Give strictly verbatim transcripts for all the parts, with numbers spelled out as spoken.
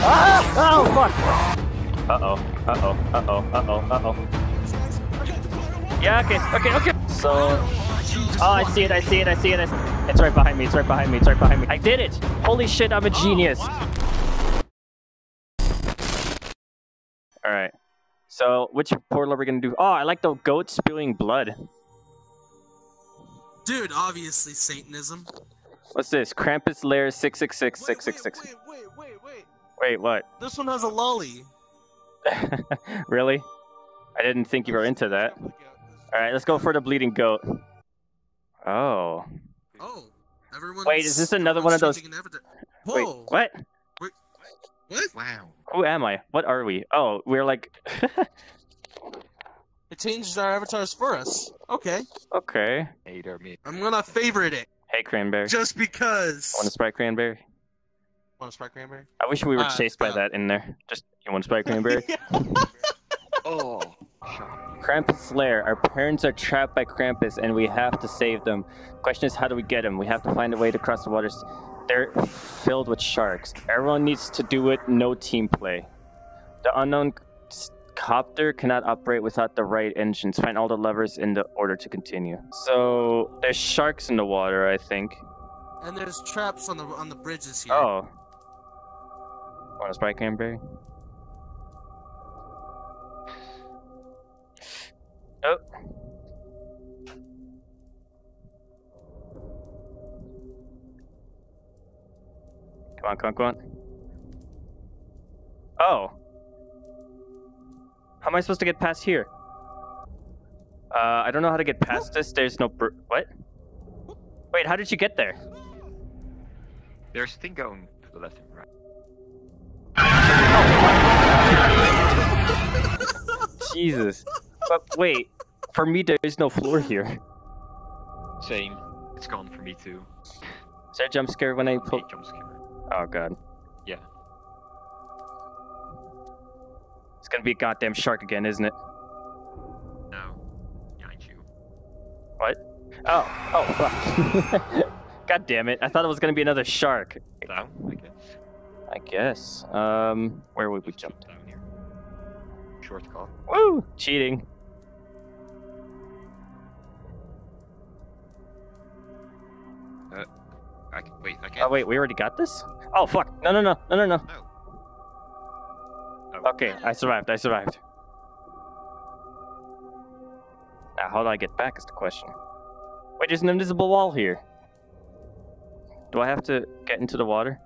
Ah! Oh, fuck! Uh-oh, uh-oh, uh-oh, uh-oh, uh-oh. Yeah, okay, okay, okay! So... Oh, I see it, I see it, I see it, I see it. It's right behind me, it's right behind me, it's right behind me. I did it! Holy shit, I'm a genius! Oh, wow. Alright. So, which portal are we gonna do? Oh, I like the goat spewing blood. Dude, obviously Satanism. What's this? Krampus Lair six six six six six six. Wait, wait, wait, wait. Wait, what? This one has a lolly. Really? I didn't think you were into that. Alright, let's go for the bleeding goat. Oh. Oh. Everyone's wait, is this another one of those? Whoa. Wait, what? Wait, what? Wow. Who am I? What are we? Oh, we're like... It changes our avatars for us. Okay. Okay. I'm gonna favorite it. Hey, Cranberry. Just because. Want a Sprite Cranberry? Want a Sprite Cranberry? I wish we were uh, chased by uh, that in there. Just, you want a Sprite Cranberry? Oh. Krampus Lair. Our parents are trapped by Krampus and we have to save them. Question is, how do we get him? We have to find a way to cross the waters. They're filled with sharks. Everyone needs to do it. No team play. The unknown... copter cannot operate without the right engines. Find all the levers in the order to continue. So there's sharks in the water, I think. And there's traps on the on the bridges here. Oh. Want a Sprite Cranberry? Oh. Come on, come on, come on. Oh. How am I supposed to get past here? Uh, I don't know how to get past this. There's no br- what? Wait, how did you get there? There's a thing going to the left and right. Oh, Jesus. But wait, for me there is no floor here. Same. It's gone for me too. Is there a jump scare when I pull- jump scare. Oh god. Yeah. It's gonna be a goddamn shark again, isn't it? No. Behind you. What? Oh. Oh, fuck. God damn it. I thought it was gonna be another shark. Down, I guess. I guess. Um, where would we Just jump? Down here. Short call. Woo! Cheating. Uh, I can, wait, I can't. Oh, wait, we already got this? Oh, fuck. No, no, no. No, no, no. no. Okay, I survived, I survived. Now, how do I get back is the question. Wait, there's an invisible wall here. Do I have to get into the water?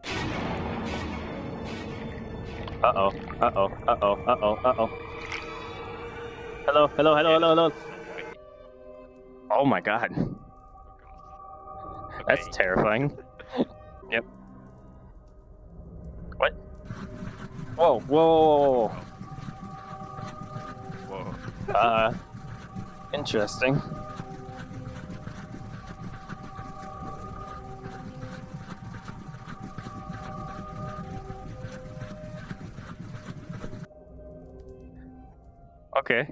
Uh-oh, uh-oh, uh-oh, uh-oh, uh-oh. Hello, hello, hello, hello, hello. Oh my god. That's terrifying. Yep. What? Whoa, whoa, whoa, whoa. Uh, interesting. Okay.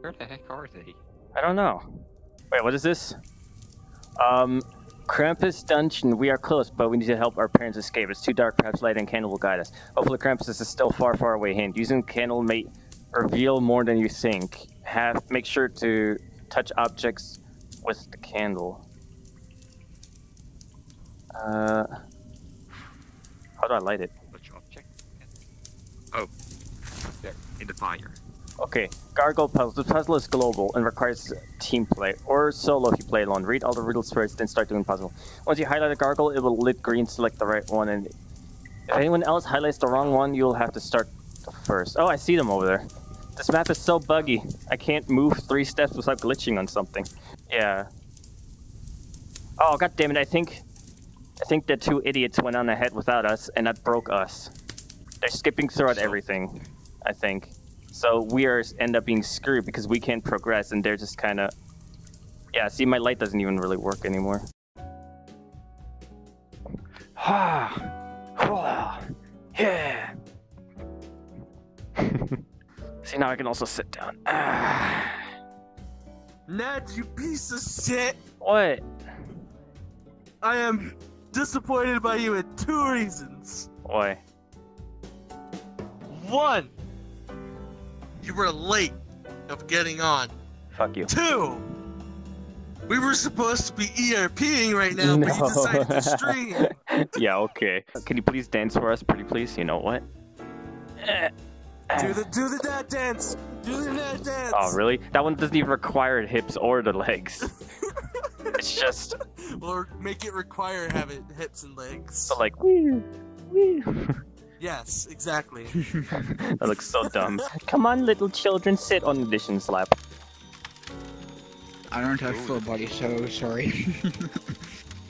Where the heck are they? I don't know. Wait, what is this? Um... Krampus Dungeon, we are close, but we need to help our parents escape. It's too dark, perhaps light and candle will guide us. Hopefully Krampus is still far, far away. Hint, using candle may reveal more than you think. Have, make sure to touch objects with the candle. Uh, how do I light it? Touch object? Oh, there, in the fire. Okay, gargoyle puzzle. The puzzle is global and requires team play, or solo if you play alone. Read all the riddles first, then start doing puzzle. Once you highlight a gargoyle, it will lit green, select the right one, and if anyone else highlights the wrong one, you'll have to start the first. Oh, I see them over there. This map is so buggy. I can't move three steps without glitching on something. Yeah. Oh, god damn it, I think... I think the two idiots went on ahead without us, and that broke us. They're skipping throughout everything, I think. So we are end up being screwed because we can't progress and they're just kind of... Yeah, see, my light doesn't even really work anymore. Yeah. See, now I can also sit down. Nat, you piece of shit! What? I am disappointed by you in two reasons. Oi. One! You were late of getting on. Fuck you. Two! We were supposed to be ERPing right now, no. but you decided to stream. Yeah, okay. Can you please dance for us, pretty please? You know what? Do the do the dad dance. Do the dad dance. Oh, really? That one doesn't even require hips or the legs. It's just. Or make it require having hips and legs. So like. Wee, wee. Yes, exactly. That looks so dumb. Come on, little children, sit on the dish and slap. I don't have full body, so sorry.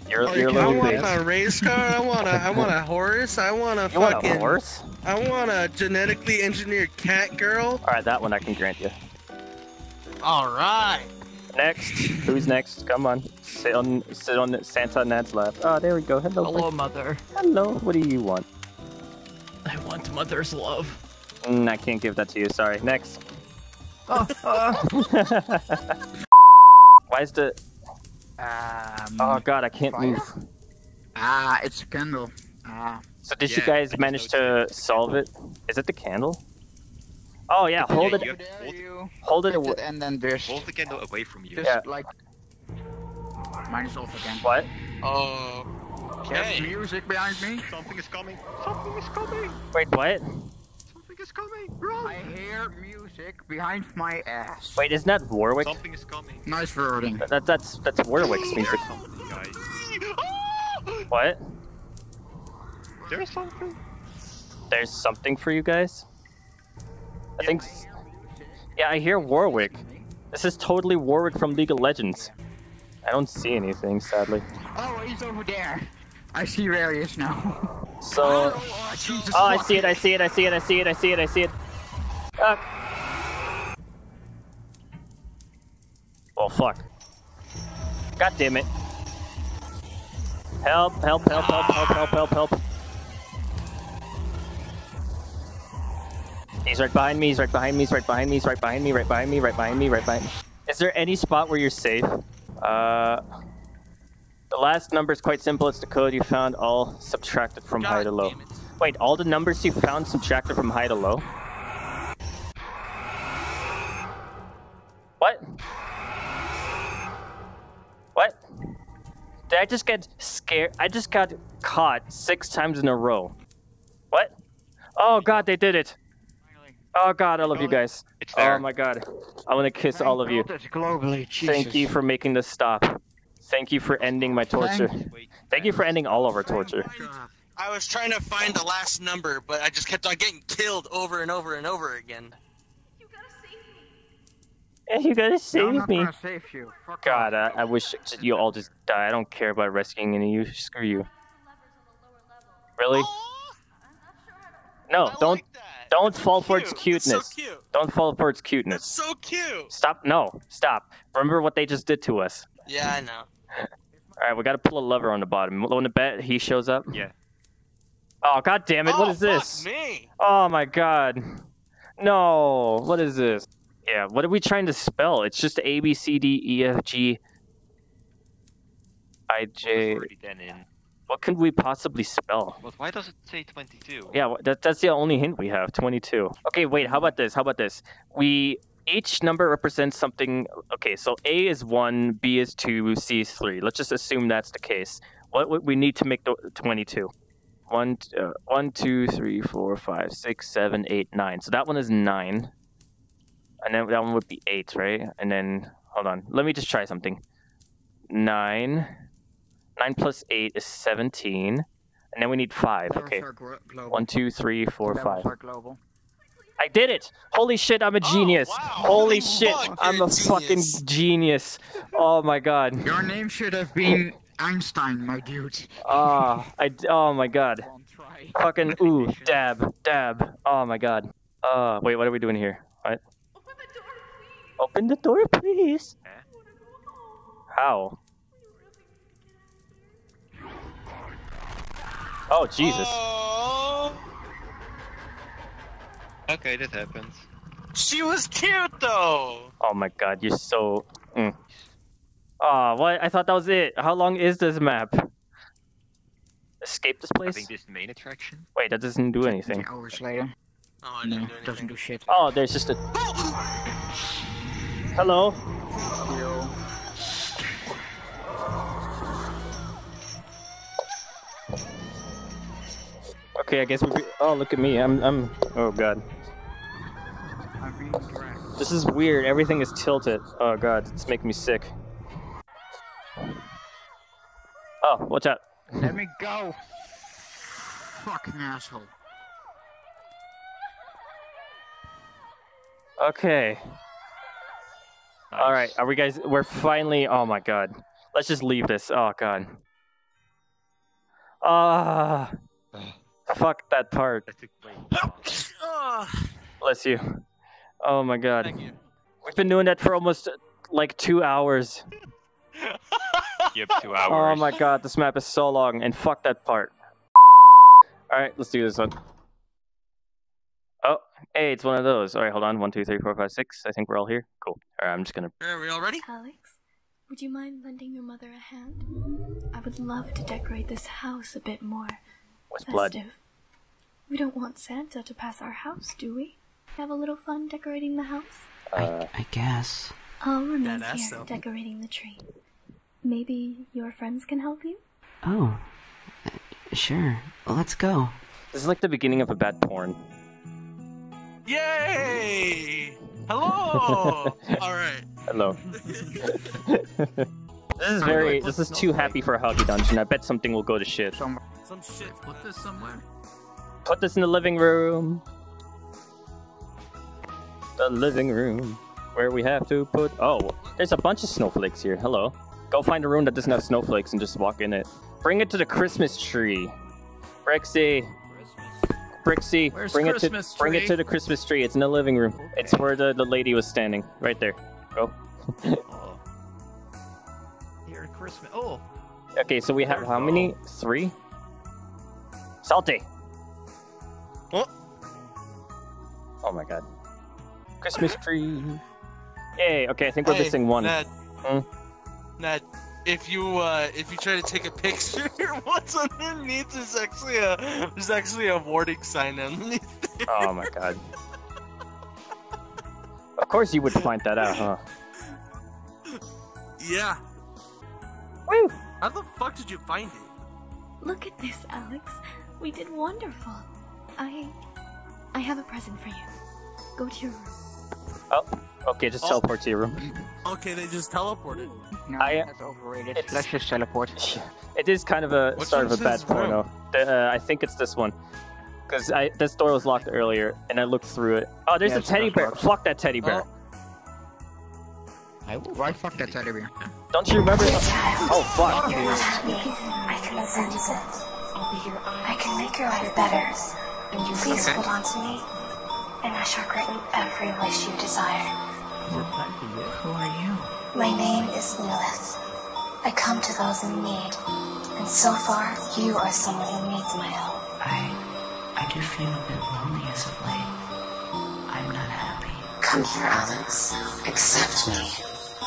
You're, oh, you're I want a race car. I want a, I want a horse. I want a you fucking. Want a horse? I want a genetically engineered cat girl. All right, that one I can grant you. All right. Next, who's next? Come on, sit on, sit on Santa Nad's lap. Oh, there we go. Hello. Hello, mother. Hello. What do you want? I want mother's love. Mm, I can't give that to you. Sorry. Next. Oh. Uh. Why is the... Um, oh god, I can't fire? move. Ah, it's a candle. Ah. So did yeah, you guys manage to solve it? Is it the candle? Oh yeah, hold yeah, it. Hold, you hold it away. And then there's... Hold the candle away from you. Just yeah. like... Mine is off again. What? Oh... Uh, okay. There's music behind me. Something is coming. Something is coming! Wait, what? Something is coming! Run! I hear music behind my ass. Wait, isn't that Warwick? Something is coming. Nice wording. That, that, that's that's Warwick's music. What? There's something. There's something for you guys. I yeah, think. I yeah, I hear Warwick. This is totally Warwick from League of Legends. I don't see anything, sadly. Oh, he's over there. I see where he is now. So. Oh, oh, Jesus oh I see it! I see it! I see it! I see it! I see it! I see it! Ah. Oh fuck. God damn it. Help, help, help, help, help, help, help, help. He's right behind me, he's right behind me, he's right behind me, he's right behind me, right behind me, right behind me, right behind me. Is there any spot where you're safe? Uh, the last number is quite simple, it's the code you found all subtracted from God high to low. Wait, all the numbers you found subtracted from high to low? What? What? Did I just get scared? I just got caught six times in a row. What? Oh god, they did it! Oh god, I love you guys. It's there. Oh my god. I want to kiss all of you. Thank you for making this stop. Thank you for ending my torture. Thank you for ending all of our torture. I was trying to find the last number, but I just kept on getting killed over and over and over again. You gotta save no, me. Save you. God, I, I wish you all just die. I don't care about rescuing any of you. Screw you. Really? No, don't don't fall for its cuteness. Don't fall for its cuteness. It's so cute. Stop. No, stop. Remember what they just did to us. Yeah, I know. All right, we gotta pull a lever on the bottom. On the bet, he shows up. Yeah. Oh god damn it! Oh, what is this? Fuck me. Oh my god. No. What is this? Yeah, what are we trying to spell? It's just A, B, C, D, E, F, G, I, J. What could we possibly spell? But why does it say twenty-two? Yeah, that, that's the only hint we have, twenty-two. Okay, wait, how about this? How about this? We, each number represents something. Okay, so A is one, B is two, C is three. Let's just assume that's the case. What would we need to make the twenty-two? One, uh, one, two, three, four, five, six, seven, eight, nine. So that one is nine. And then that one would be eight, right? And then, hold on. Let me just try something. Nine. Nine plus eight is seventeen. And then we need five. Okay. One, two, three, four, five. I did it! Holy shit, I'm a genius! Oh, wow. Holy, Holy shit, fuck, I'm a, a fucking genius! Oh my god. Your name should have been Einstein, my dude. Ah, oh, I, oh my god. Fucking, ooh, dab, dab. Oh my god. Uh, wait, what are we doing here? What? Open the door, please. How? Oh, Jesus. Oh. Okay, that happens. She was cute, though. Oh my god, you're so... Mm. Oh, what? I thought that was it. How long is this map? escape this place? I think this is the main attraction. Wait, that doesn't do anything. Hours later. Oh, it no, doesn't do, doesn't do shit. Oh, there's just a. Hello. Yo. Okay, I guess we. Be... Oh, look at me. I'm. I'm. Oh god. I'm being dragged. This is weird. Everything is tilted. Oh god, it's making me sick. Oh, what's up? Let me go. Fucking asshole. Okay. Nice. All right. Are we guys? We're finally. Oh my god. Let's just leave this. Oh god. Ah. Uh, fuck that part. That took place. Bless you. Oh my god. Thank you. We've been doing that for almost like two hours. Yep, two hours. Oh my god, this map is so long, and fuck that part. All right, let's do this one. Oh, hey, it's one of those. All right, hold on. One, two, three, four, five, six. I think we're all here. Cool. All right, I'm just gonna. Are we all ready? Alex, would you mind lending your mother a hand? I would love to decorate this house a bit more. What's blood? We don't want Santa to pass our house, do we? Have a little fun decorating the house? Uh, I, I guess. I'll remain here so. Decorating the tree. Maybe your friends can help you? Oh, uh, sure. Well, let's go. This is like the beginning of a bad porn. Yay! Hello! Alright. Hello. This is very. This is too happy for a hobby dungeon. I bet something will go to shit. Some shit. Put this somewhere. Put this in the living room. The living room. Where we have to put. Oh, there's a bunch of snowflakes here. Hello. Go find a room that doesn't have snowflakes and just walk in it. Bring it to the Christmas tree. Brixie. Brixie, Where's bring Christmas it to tree? Bring it to the Christmas tree. It's in the living room. Okay. It's where the, the lady was standing. Right there. Go. Oh. Here at Christmas. Oh. Okay, so we have There's how no. many? Three? Salty. What? Oh my god. Christmas tree. Yay, okay, I think we're hey, missing one. Ned. Hmm? Ned, if you uh, if you try to take a picture, what's underneath is actually a there's actually a warning sign underneath there. Oh my god. Of course you would find that out, huh? Yeah. Woo! How the fuck did you find it? Look at this, Alex. We did wonderful. I I have a present for you. Go to your room. Oh, okay, just oh. teleport to your room. Okay, they just teleported. No, I, that's overrated. Let's just teleport. It is kind of a What's start of a bad porno. The, uh, I think it's this one. Because this door was locked earlier, and I looked through it. Oh, there's yeah, a teddy bear. Locked. Fuck that teddy bear. Oh. Why fuck that teddy bear? Don't you remember? Oh, fuck. You're not happy. I can sense it. I'll be your eyes. I can make your life better. And you please okay. hold on to me, and I shall grant you every wish you desire. Who are you? My name is Nilith. I come to those in need, and so far, you are someone who needs my help. I... I do feel a bit lonely as of late. I'm not happy. Come here, Alex. Accept me.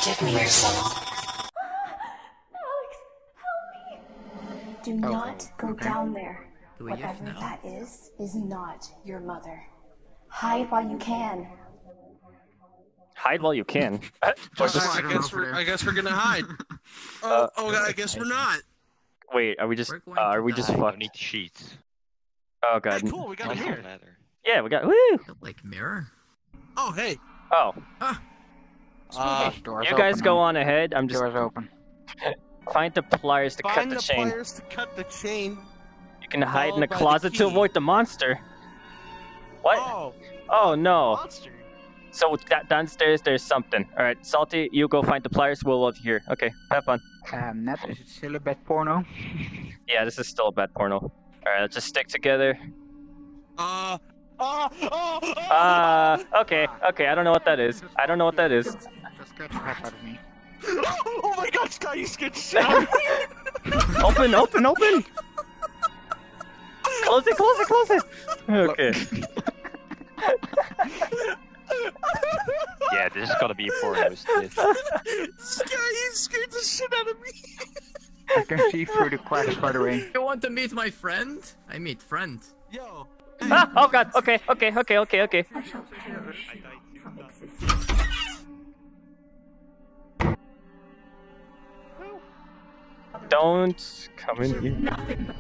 Give me yourself. Alex, help me! Do not oh, okay. go down there. Whatever that is, is not your mother. Hide while you can. Hide while you can. uh, just... I, guess we're, I guess we're gonna hide. Oh, uh, oh god, I guess we're not. Wait, are we just? Uh, are we just fucked? Need sheets. Oh god. Hey, cool, we got a mirror. Yeah, we got. Woo! Like mirror. Oh hey. Oh. Huh. Uh, you guys open, go on ahead. I'm just. Doors open. Find the pliers to Find cut the, the chain. Find the pliers to cut the chain. Can hide oh, in a closet the to avoid the monster. What? Oh, oh no. Monster. So that downstairs there's something. All right, Salty, you go find the pliers. We'll love you here. Okay, have fun. Um, Ned, is it still a bad porno? Yeah, this is still a bad porno. All right, let's just stick together. Uh. Uh. uh okay. Okay. I don't know what that is. I don't know what that is. Just get the crap out of me. Oh my God, Sky, you scared shit. Open! Open! Open! Close it, close it, close it! Okay. Yeah, this is gotta be pornos. Sky, you scared the shit out of me! I can see through the cracks, by the way. You want to meet my friend? I meet friend. Yo. Ah, oh god, okay, okay, okay, okay, okay. I shall perish from existence. Don't come in here. Nothing.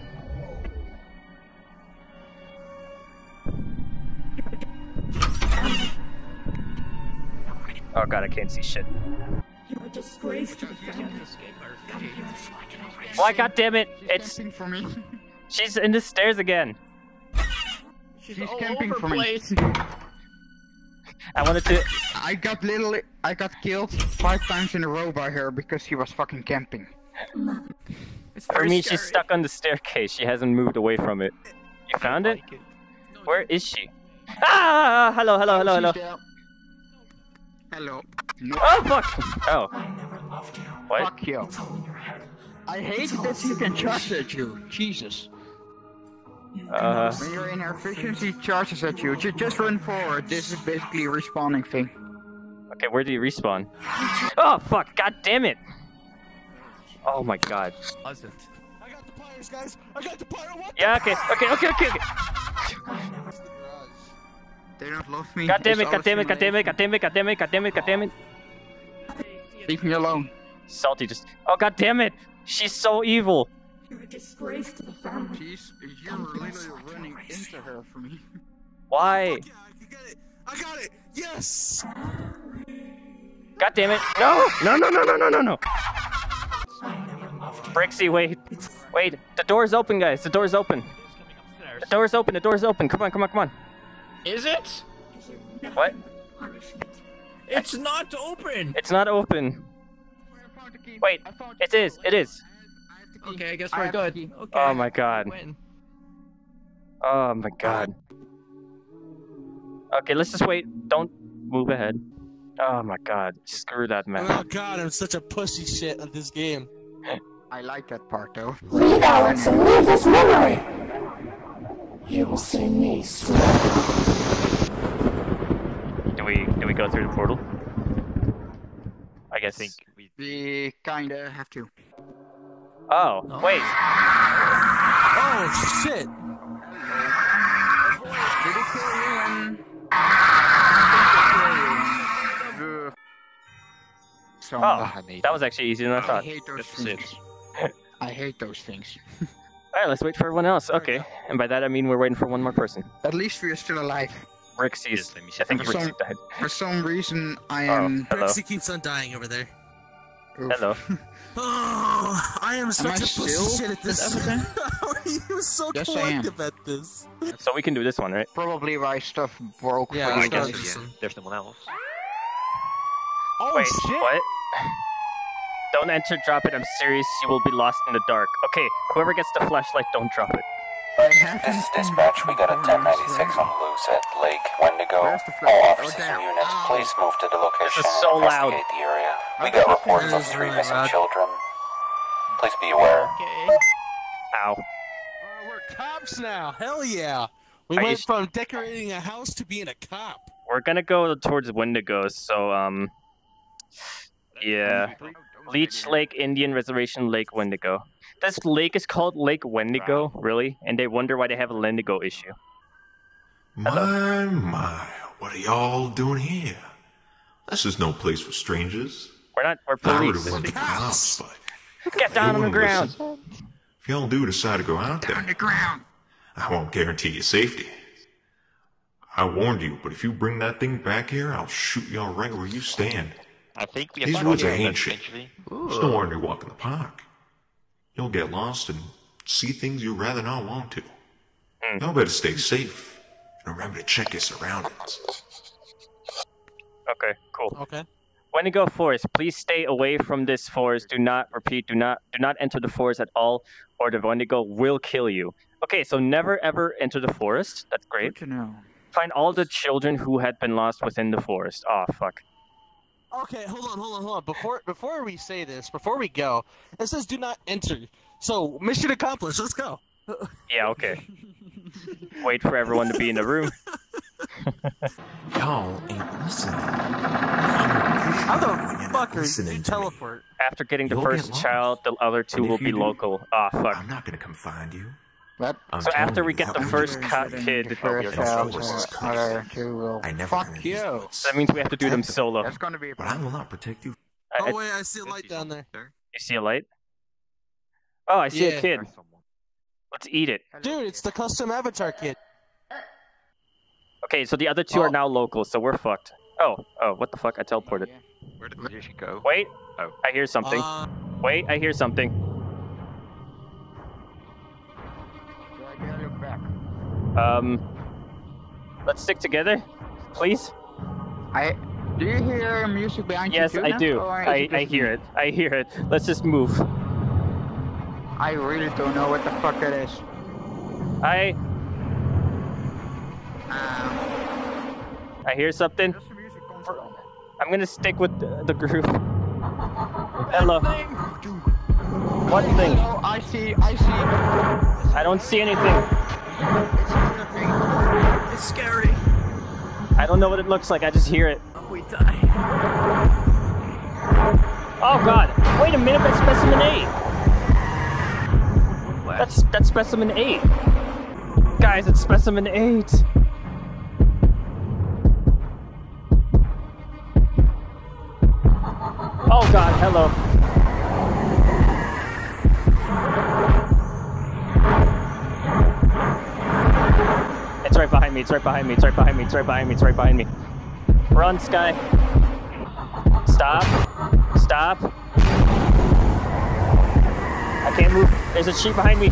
Oh god, I can't see shit. You're a disgrace to the family. Why, god damn it! It's for me. She's in the stairs again. She's, She's camping for me. I wanted to. I got literally, I got killed five times in a row by her because she was fucking camping. For me, she's stuck on the staircase. She hasn't moved away from it. You found it? Like it. No, where is she? Ah! Hello, hello, hello, hello. Hello. No. Oh fuck! Oh. I never loved you. What? Fuck you. It's all in your head. I hate it's that you can charge at you. Jesus. Uh. When you're in her vision, she charges at you. Just, just run forward. This is basically a respawning thing. Okay, where do you respawn? Oh fuck! God damn it! Oh my god. Wasn't. I got the pyres, guys. I got the pyre. What? Yeah. Okay. Okay. Okay. Okay. Okay. They don't love me. God damn it! God damn it! God damn it! God damn it! God damn it! God damn it! God damn it! Leave me alone. Salty just. Oh god damn it! She's so evil. You're a disgrace to the family. Jeez, you're literally running into her for me. Why? Yeah, you got it. I got it. Yes. God damn it! No! No! No! No! No! No! No! No! Brixie, wait, wait, the door's open, guys, the door's open. The door's open, the door's open, come on, come on, come on. Is it? What? It's not open! It's not open. Wait, it is, it is. Okay, I guess we're good. Okay. Oh my god. Oh my god. Okay, let's just wait, don't move ahead. Oh my god, screw that map. Oh god, I'm such a pussy shit at this game. I like that part though. Leave Alex and leave this memory! You will see me slowly. Do we, do we go through the portal? I guess I think we... we kinda have to. Oh, no. Wait. Oh shit! Did it kill you and... Oh, that was actually easier than I thought. I hate those things. I hate those things. Alright, let's wait for everyone else. Okay, and by that I mean we're waiting for one more person. At least we are still alive. Rixie's. I think Rixie died. For some reason, I am... Oh, Rixie keeps on dying over there. Oof. Hello. Oh, I am such am a pussy shit at this. He was so yes, collective at this. So we can do this one, right? Probably why stuff broke. Yeah, I guess yeah. There's no one else. Oh, wait, shit. What? Don't enter, drop it, I'm serious, you will be lost in the dark. Okay, whoever gets the flashlight, don't drop it. This is dispatch, we got a ten ninety-six on loose at Lake Wendigo. All officers and units, please move to the location so and investigate loud. The area. We got reports of three missing loud. Children. Please be aware. Okay. Ow. Uh, we're cops now, hell yeah! We Are went from decorating a house to being a cop. We're gonna go towards Wendigo, so, um... yeah. Leech Lake Indian Reservation, Lake Wendigo. This lake is called Lake Wendigo, really? And they wonder why they have a Wendigo issue. Hello? My, my, what are y'all doing here? This is no place for strangers. We're not, we're police. I would've cops, but get down on the ground. Listen, if y'all do decide to go out there, down the ground. I won't guarantee your safety. I warned you, but if you bring that thing back here, I'll shoot y'all right where you stand. I think we have these woods are ancient. There's no wonder you walk in the park. You'll get lost and see things you'd rather not want to. Mm. Y'all better stay safe and remember to check your surroundings. Okay, cool. Okay. When you go forest, please stay away from this forest. Do not repeat. Do not do not enter the forest at all, or the Wendigo will kill you. Okay, so never ever enter the forest. That's great. Good to know. Find all the children who had been lost within the forest. Oh fuck. Okay, hold on, hold on, hold on. Before before we say this, before we go, it says do not enter. So, mission accomplished, let's go. Yeah, okay. Wait for everyone to be in the room. Y'all ain't listening. I'm How the fuck are you teleport? After getting the first child, the other two will be local. Ah, fuck. I'm not gonna come find you. What? So after we get the first cop kid, fuck you. That means we have to do them solo. That's gonna be a problem. But I will not protect you. Oh wait, I see a light down there. You see a light? Oh, I see yeah. a kid. Let's eat it. Dude, it's the custom avatar kid. Okay, so the other two oh. are now local, so we're fucked. Oh, oh, what the fuck? I teleported. Oh, yeah. Where did the magician go? Wait, oh. I hear something. Uh... Wait, I hear something. Do I get your back? Um, let's stick together, please. I. Do you hear music behind yes, you? Yes, I do. I, I hear it. I hear it. Let's just move. I really don't know what the fuck it is. I... Um, I hear something. I'm gonna stick with the, the group. Hello. What thing? Oh, I see, I see. I don't see anything. It's nothing. It's scary. I don't know what it looks like, I just hear it. We die. Oh god, wait a minute, that's specimen eight. That's that's specimen eight. Guys, it's specimen eight. Oh god, hello. It's right behind me, it's right behind me, it's right behind me, it's right behind me, it's right behind me. Run, Sky. Stop. Stop. I can't move. There's a sheep behind me.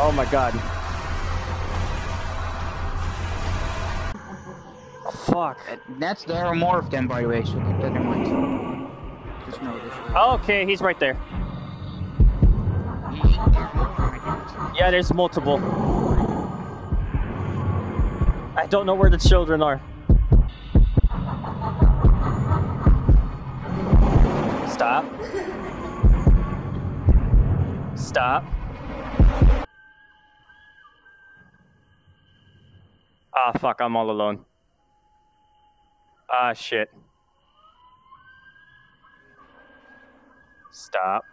Oh my god. Fuck. That's there are more of them, by the way, so keep that in mind. Just notice. Okay, he's right there. Yeah, there's multiple. I don't know where the children are. Stop. Stop. Ah, fuck, I'm all alone. Ah, shit. Stop.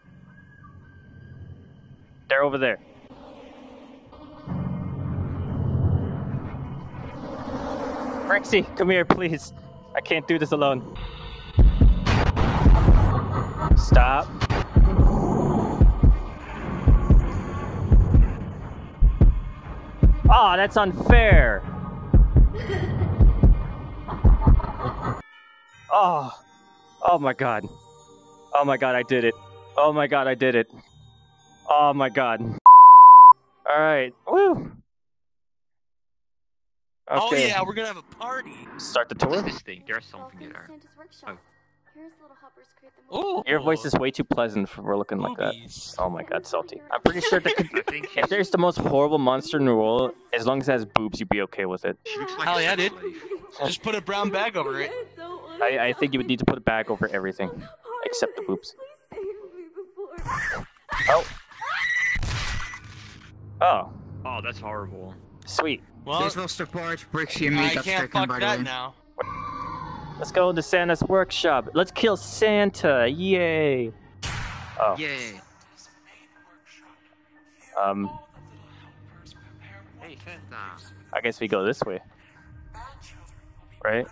They're over there. Rexy, come here, please. I can't do this alone. Stop. Aw, oh, that's unfair. Oh, oh my god. Oh my god, I did it. Oh my god, I did it. Oh my god. Alright, woo. Okay. Oh yeah, we're gonna have a party. Start the tour. This thing. There's something in there. Oh. Ooh. Your voice is way too pleasant for looking like that. Oh my god, salty. I'm pretty sure that if there's the most horrible monster in the world, as long as it has boobs, you'd be okay with it. Hell yeah, dude. Just put a brown bag over it. I, I think you would need to put a bag over everything, except the boobs. Oh. Oh. Oh, that's horrible. Sweet. Well, there's no support, Brixie and me. I can't fuck that now. Let's go to Santa's workshop. Let's kill Santa! Yay! Oh. Yay! Um. Hey, Santa. I guess we go this way, right?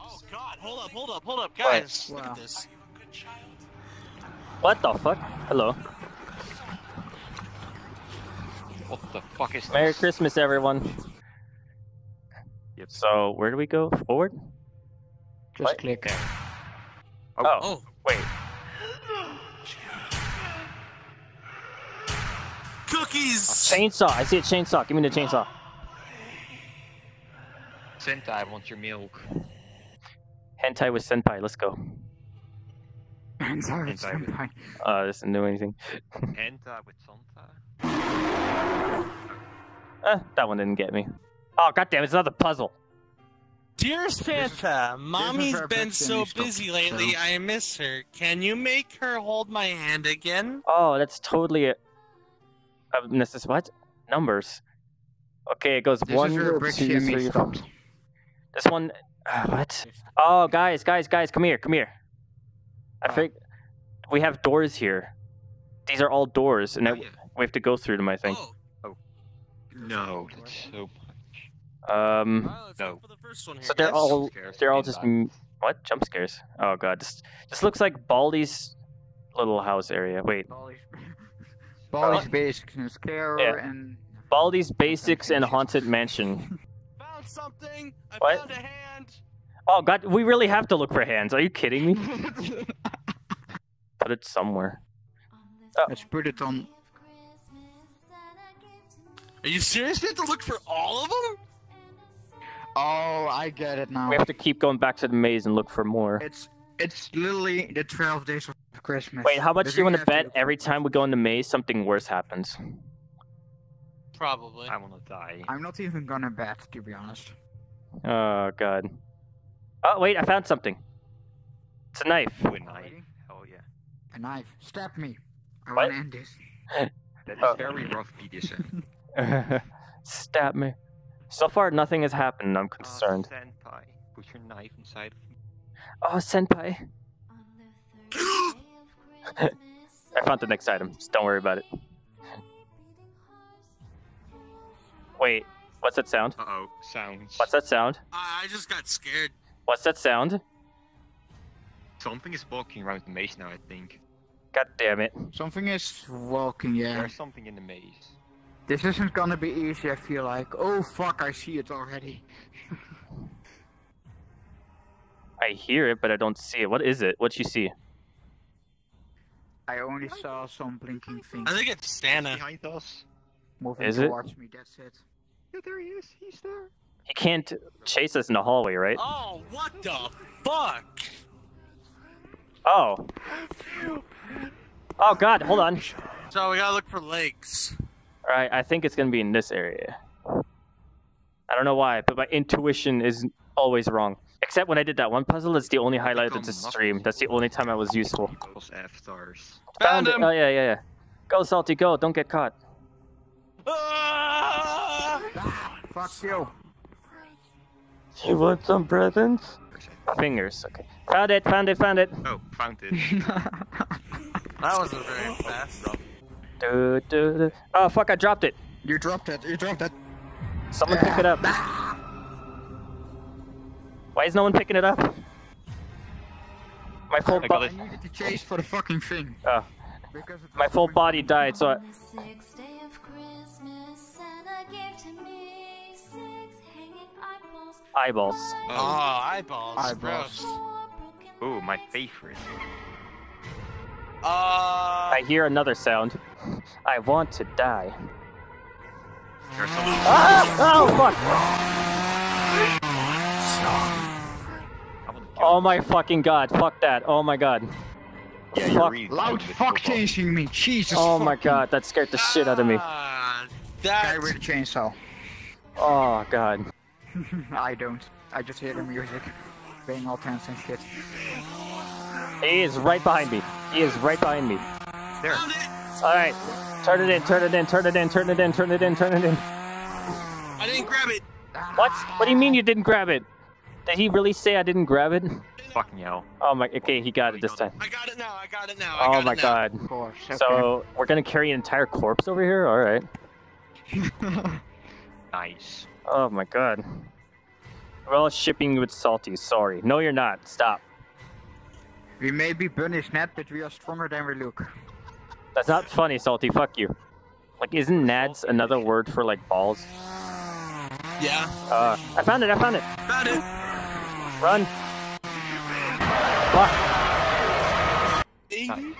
Oh God! Hold up! Hold up! Hold up, guys! Wow. Look at this. What the fuck? Hello. What the fuck is this? Merry Christmas, everyone. Yep. So, where do we go? Forward? Just what? Click. Oh, oh. oh. wait. Cookies! Oh, chainsaw! I see a chainsaw. Give me the chainsaw. Sentai, I want your milk. Hentai with senpai. Let's go. Hentai with senpai. Uh, this doesn't do anything. Hentai with senpai? Uh, that one didn't get me. Oh, goddamn, it's another puzzle. Dear Santa, Mommy's been so busy lately, I miss her. Can you make her hold my hand again? Oh, that's totally... A... Uh, this is what? Numbers. Okay, it goes this one, two, three, four. This one... Uh, what? Oh, guys, guys, guys, come here, come here. I think we have doors here. These are all doors, and oh, I, yeah. we have to go through them, I think. Oh. oh. No, that's so... Um, well, no. For the first one here, so they're guys. all they're all just what jump scares? Oh god, this this looks like Baldi's little house area. Wait, Baldi's, Baldi's Basics and Scare yeah. and Baldi's Basics and Haunted Mansion. Found something. I what? Found a hand. Oh god, we really have to look for hands. Are you kidding me? Put it somewhere. Oh. Let's put it on. Are you serious? We have to look for all of them? Oh, I get it now. We have to keep going back to the maze and look for more. It's it's literally the twelve days of Christmas. Wait, how much Does do you want to bet to every time we go in the maze, something worse happens? Probably. I want to die. I'm not even gonna bet, to be honest. Oh, God. Oh, wait, I found something. It's a knife. Ooh, a knife. Hell yeah. A knife. Stab me. I want to end this. That is oh. very rough B D S M. Stab me. So far, nothing has happened. I'm concerned. Oh, senpai, put your knife inside of me. Oh, senpai. I found the next item. Just don't worry about it. Wait, what's that sound? Uh oh, sounds. What's that sound? Uh, I just got scared. What's that sound? Something is walking around the maze now, I think. God damn it. Something is walking, yeah. There's something in the maze. This isn't gonna be easy, I feel like. Oh fuck, I see it already. I hear it, but I don't see it. What is it? What'd you see? I only saw some blinking things. I think it's Santa. It's behind us. Moving is towards it? me, that's it. Yeah, there he is. He's there. He can't chase us in the hallway, right? Oh, what the fuck? Oh. Oh god, hold on. So we gotta look for legs. Alright, I think it's gonna be in this area. I don't know why, but my intuition is always wrong. Except when I did that one puzzle, it's the only highlight of the stream. That's the only time I was useful. Found him! Oh yeah, yeah, yeah. Go, Salty, go! Don't get caught. Ah! Fuck you! You want some presents? Fingers, okay. Found it, found it, found it! Oh, found it. That wasn't very fast. Do, do, do. Oh fuck, I dropped it. You dropped it, you dropped it. Someone yeah. pick it up. Ah. Why is no one picking it up? My full oh, body- I needed to chase for the fucking thing. Oh. My full body died, so I- Eyeballs. Oh, eyeballs. Eyeballs. Ooh, my favorite. Uh... I hear another sound. I want to die. There's someone... ah! Oh, fuck! Oh my fucking god, fuck that, oh my god. Yeah, fuck. Really loud fuck chasing me, Jesus Oh fucking... my god, that scared the shit out of me. Uh, that... Guy with a chainsaw. Oh god. I don't. I just hear the music. Playing all kinds and shit. He is right behind me. He is right behind me. There. Alright. Turn it in, turn it in, turn it in, turn it in, turn it in, turn it in. I didn't grab it. What? What do you mean you didn't grab it? Did he really say I didn't grab it? Fucking hell. Oh my, okay, he got it this time. I got it now, I got it now, I got it now. Oh my god. Of course. So, we're gonna carry an entire corpse over here? Alright. Nice. Oh my god. We're all shipping with Salty, sorry. No you're not, stop. We may be bunny Nat, but we are stronger than we look. That's not funny, Salty. Fuck you. Like, isn't nads another word for, like, balls? Yeah. Uh, I found it, I found it. Found it. Run. Fuck. Hey.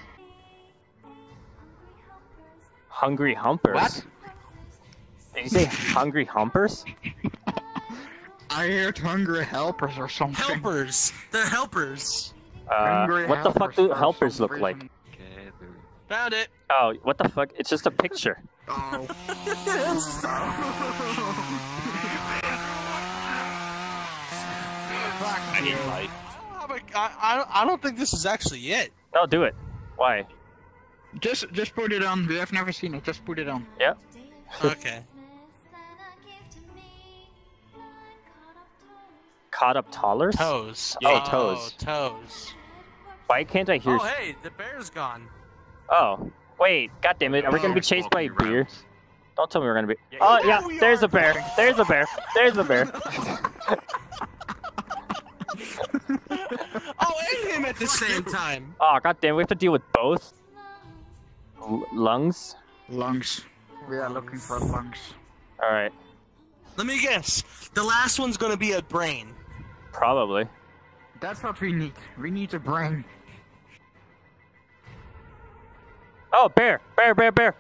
Hungry Humpers? What? Did you say Hungry Humpers? I heard Hungry Helpers or something. Helpers! They're helpers! Uh, what the fuck do helpers look like? Okay, found it! Oh, what the fuck? It's just a picture. Oh. back. I need light. I don't, a, I, I don't think this is actually it. No, do it. Why? Just just put it on. We have never seen it. Just put it on. Yeah. Okay. Caught up tollers? Toes. Yeah. Oh, toes. Toes. Why can't I hear? Oh, hey, the bear's gone. Oh, wait. God damn it. Are we gonna be chased by a bear? Don't tell me we're gonna be. Yeah, oh yeah, yeah there's are. a bear. There's a bear. There's a bear. Oh, and him at the same time. Oh god damn, we have to deal with both. L lungs. Lungs. We are looking for lungs. All right. Let me guess. The last one's gonna be a brain. Probably. That's what we need. We need a brain. Oh, bear! Bear! Bear! Bear!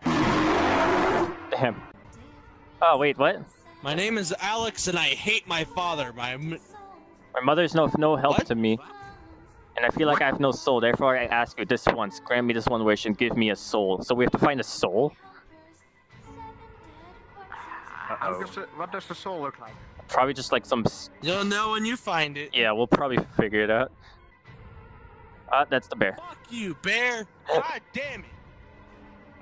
Him. Oh wait, what? My name is Alex, and I hate my father. My my mother's no no help what? to me, and I feel like I have no soul. Therefore, I ask you this once: grant me this one wish and give me a soul. So we have to find a soul. Uh-oh. Does the, what does the soul look like? Probably just like some. You'll know when you find it. Yeah, we'll probably figure it out. Ah, uh, that's the bear. Fuck you, bear! God damn it!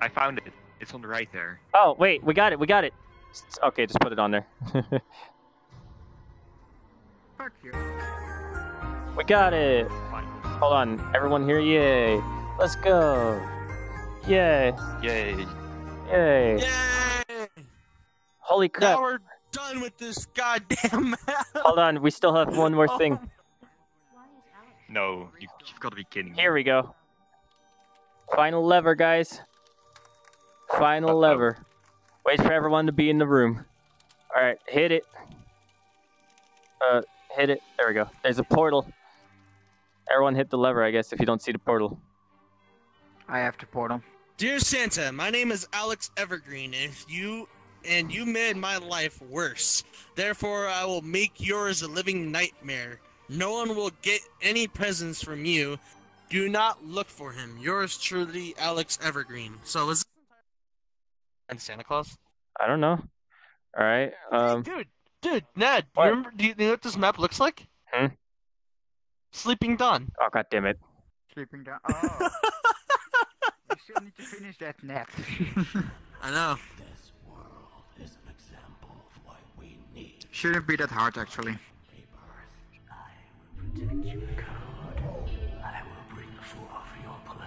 I found it. It's on the right there. Oh, wait, we got it, we got it. Okay, just put it on there. Fuck you. We got it. Fine. Hold on, everyone here, yay. Let's go. Yay. Yay. Yay. Yay. Holy crap. Now we're done with this goddamn map. Hold on, we still have one more oh. thing. No, you, you've got to be kidding me. Here we go. Final lever, guys. Final Uh-oh. lever. Wait for everyone to be in the room. All right, hit it. Uh, hit it. There we go. There's a portal. Everyone hit the lever, I guess, if you don't see the portal. I have to portal. Dear Santa, my name is Alex Evergreen, and if you and you made my life worse. Therefore, I will make yours a living nightmare. No one will get any presents from you. Do not look for him. Yours truly, Alex Evergreen. So is Santa Claus? I don't know. All right. Um, dude, dude, Ned, do you, remember, do you know what this map looks like? Hmm? Sleeping Dawn. Oh, god damn it. Sleeping Dawn. Oh. You still need to finish that nap. I know. This world is an example of what we need. Shouldn't be that hard, actually. Rebirth. I will protect you, code. I will bring the full of your plan.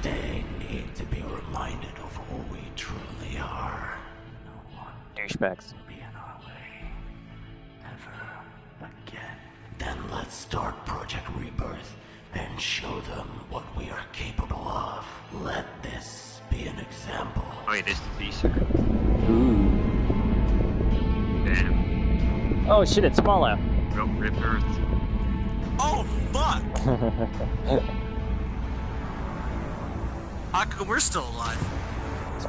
They need to be reminded of who we truly are. Are no one douchebags. Be in our way ever again. Then let's start Project Rebirth and show them what we are capable of. Let this be an example. Oh, wait, this is the secret. Ooh. Damn. Oh shit, it's Fallout. Go Rip Earth. Oh fuck! Haku, we're still alive.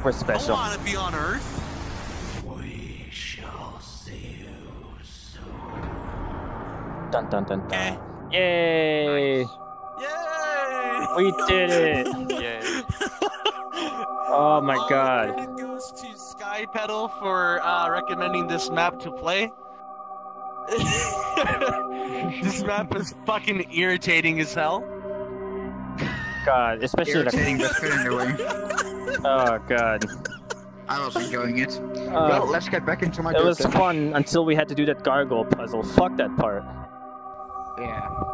We're special. I want to be on Earth. We shall see you soon. Dun dun dun dun. Yay! Nice. Yay! We did it! Yay! Oh my oh, god! It goes to Skypedal for uh, recommending this map to play. This map is fucking irritating as hell. God, especially irritating the but oh god. I was enjoying it. Uh, well, let's get back into my It was fun until we had to do that gargoyle puzzle. Fuck that part. Yeah.